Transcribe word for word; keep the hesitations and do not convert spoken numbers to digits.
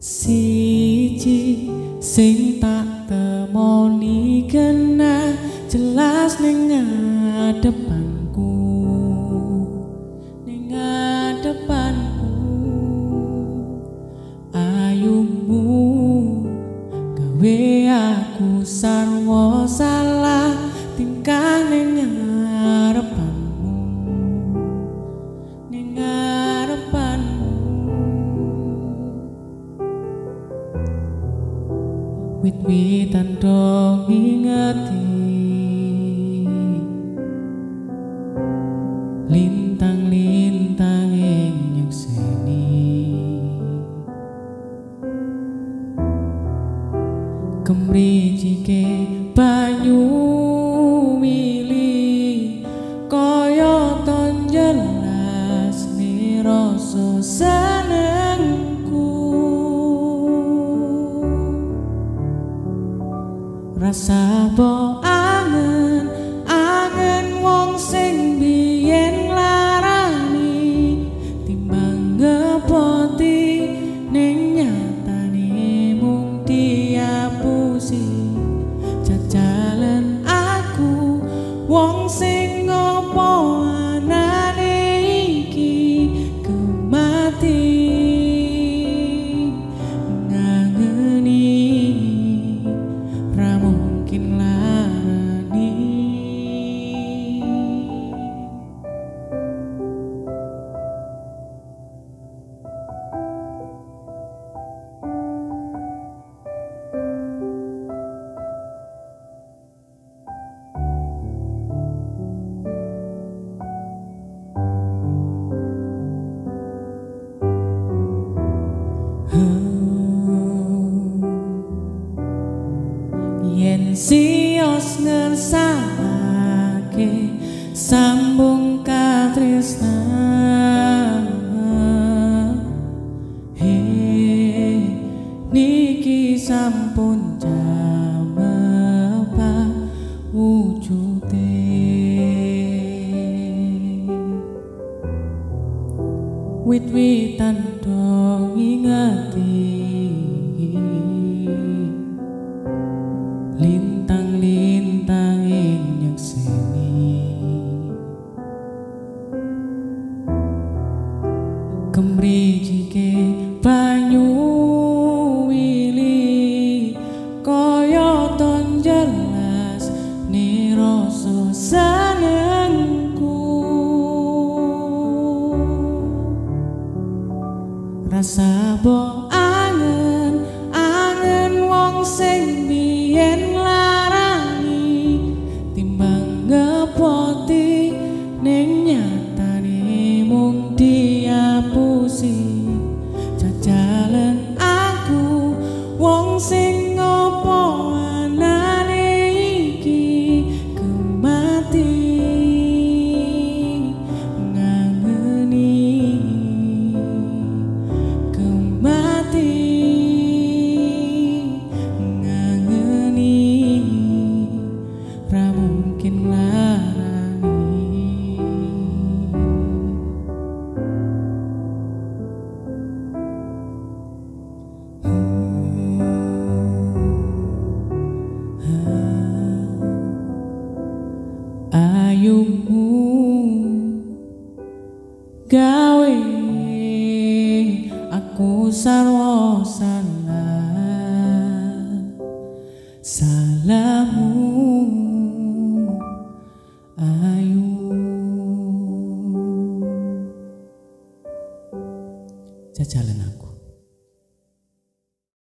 Siji sing tak temoni genah jelas ning ngadepanku, ning ngadepanku ayumu gawe aku sarwa salah tingkah ning ngarepanmu, ning ngarepanmu. Wit-witan dong ingeti lintang-lintang yang nyekseni kemricike banyu mili koyo ton jelas ni rasa seneng. Rasa bo angen, angen wong sing biyen larani timbang ngepoti ning nyatane mung diapusi. Jajalen aku wong sing ngopo anane iki gemati sios ngersake sambung katresnan he niki sampun jamepah wujude wit-witan dong ingeti lintang-lintang yang nyekseni kemricike banyu wili koyo ton jelas ni rasa senengku rasa bo angen angen wong sing biyen poti ning nyatane mung diapusi. Jajalen aku wong sing ngopo anane iki gemati ngangeni gemati ngangeni ra mungkin lah. Ayumu gawe aku sarwa salah, salahmu ayu. Jajalen aku.